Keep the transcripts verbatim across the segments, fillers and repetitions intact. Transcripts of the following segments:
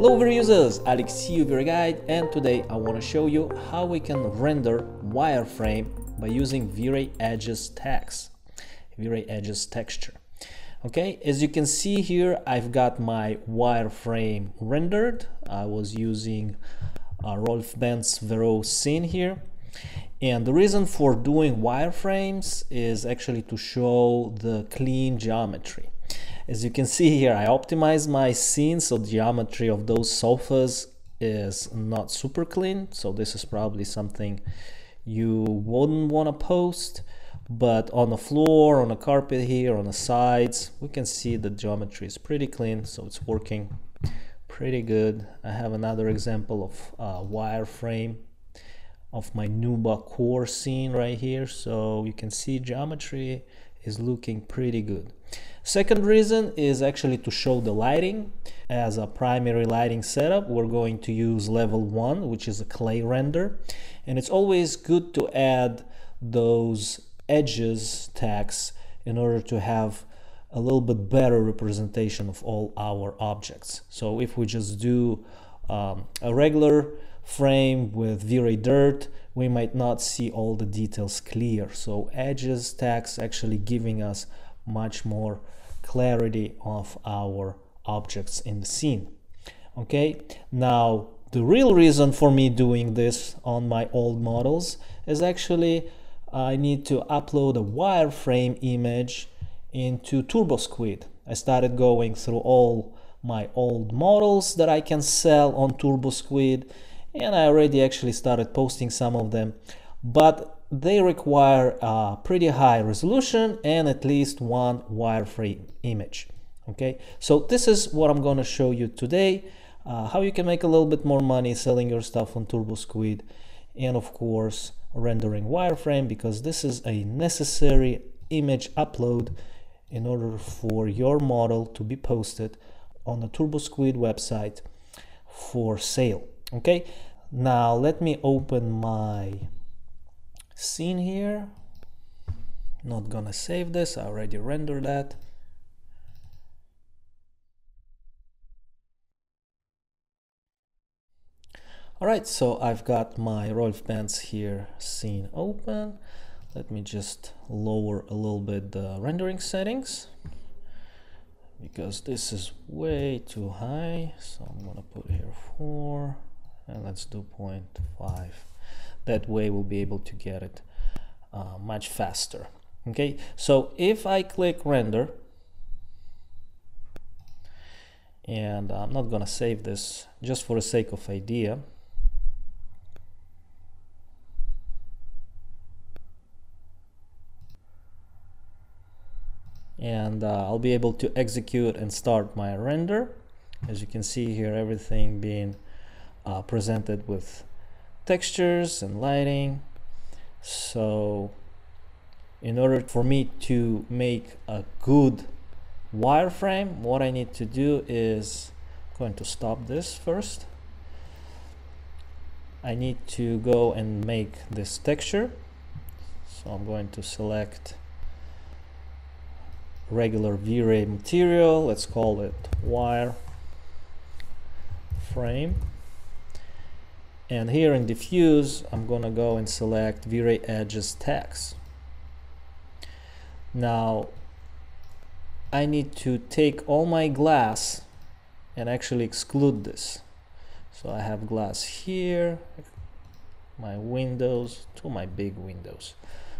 Hello Vero users, Alex here, Vero Guide, and today I want to show you how we can render wireframe by using V-Ray edges tags, V-Ray edges texture. Okay, as you can see here, I've got my wireframe rendered. I was using uh, Rolf Benz Vero scene here. And the reason for doing wireframes is actually to show the clean geometry. As you can see here, I optimized my scene, so the geometry of those sofas is not super clean. So this is probably something you wouldn't want to post, but on the floor, on the carpet here, on the sides, we can see the geometry is pretty clean, so it's working pretty good. I have another example of uh, wireframe of my Nuba core scene right here, so you can see geometry is looking pretty good. Second reason is actually to show the lighting. As a primary lighting setup, we're going to use level one, which is a clay render, and it's always good to add those edges tags in order to have a little bit better representation of all our objects. So if we just do um, a regular frame with V-Ray dirt, we might not see all the details clear. So edges tags actually giving us much more clarity of our objects in the scene. Okay, now the real reason for me doing this on my old models is actually I need to upload a wireframe image into TurboSquid. I started going through all my old models that I can sell on TurboSquid, and I already actually started posting some of them, but they require a pretty high resolution and at least one wireframe image. Okay, so this is what I'm going to show you today, uh, how you can make a little bit more money selling your stuff on TurboSquid, and of course rendering wireframe, because this is a necessary image upload in order for your model to be posted on the TurboSquid website for sale. Okay, now let me open my scene here. Not gonna save this, I already rendered that. All right, so I've got my Rolf Benz here scene open. Let me just lower a little bit the rendering settings, because this is way too high. So I'm gonna put here four. And let's do zero point five. That way we'll be able to get it uh, much faster. Okay, so if I click render, and I'm not gonna save this just for the sake of idea. And uh, I'll be able to execute and start my render. As you can see here, everything being Uh, presented with textures and lighting. So in order for me to make a good wireframe, what I need to do is, I'm going to stop this first. I need to go and make this texture, so I'm going to select regular V-Ray material, let's call it wireframe. And here in diffuse, I'm gonna go and select V-Ray edges tags. Now, I need to take all my glass and actually exclude this. So I have glass here, my windows, two of my big windows.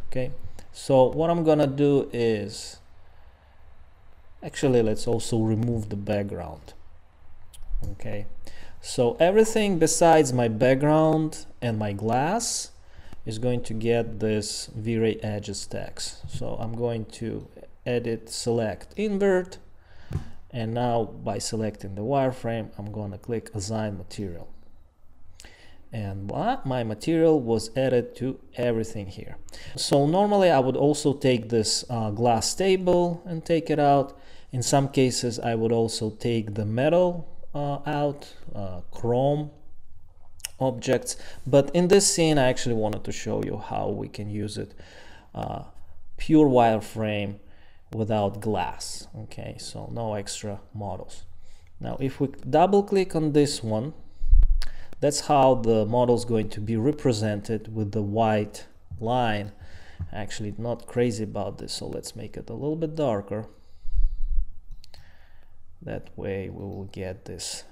Okay, so what I'm gonna do is, actually let's also remove the background. Okay, so everything besides my background and my glass is going to get this V-Ray edges tags. So I'm going to edit, select, invert, and now by selecting the wireframe, I'm going to click assign material. And my material was added to everything here. So normally I would also take this uh, glass table and take it out. In some cases, I would also take the metal Uh, out uh, chrome objects, but in this scene I actually wanted to show you how we can use it uh, pure wireframe without glass. Okay, so no extra models. Now if we double click on this one, that's how the model is going to be represented with the white line. Actually, not crazy about this, so let's make it a little bit darker. That way we will get this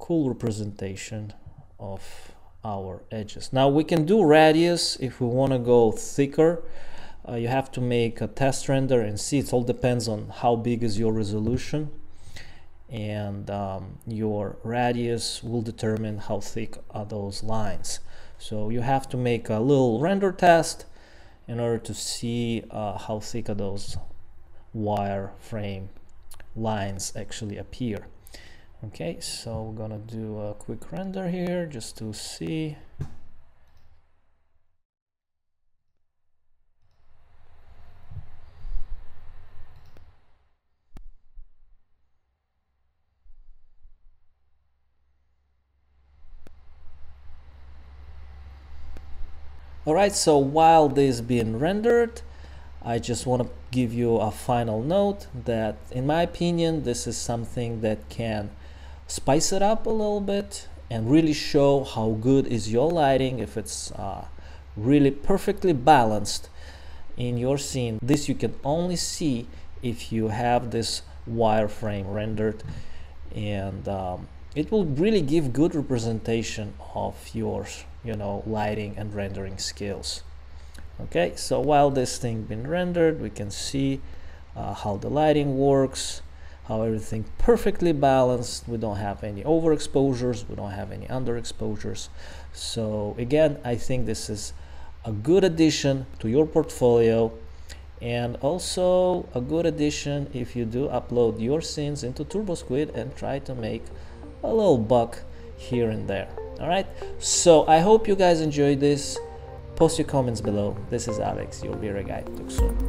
cool representation of our edges. Now we can do radius if we want to go thicker. Uh, you have to make a test render and see. It all depends on how big is your resolution, and um, your radius will determine how thick are those lines. So you have to make a little render test in order to see uh, how thick are those wireframe lines actually appear. Okay, so we're gonna do a quick render here just to see. Alright, so while this is being rendered, I just want to give you a final note that, in my opinion, this is something that can spice it up a little bit and really show how good is your lighting if it's uh, really perfectly balanced in your scene. This you can only see if you have this wireframe rendered, and um, it will really give good representation of your you know lighting and rendering skills. Okay, so while this thing been rendered, we can see uh, how the lighting works, how everything perfectly balanced. We don't have any overexposures, we don't have any underexposures. So again, I think this is a good addition to your portfolio, and also a good addition if you do upload your scenes into TurboSquid and try to make a little buck here and there. All right, so I hope you guys enjoyed this. Post your comments below. This is Alex, your V-Ray guy. Talk soon.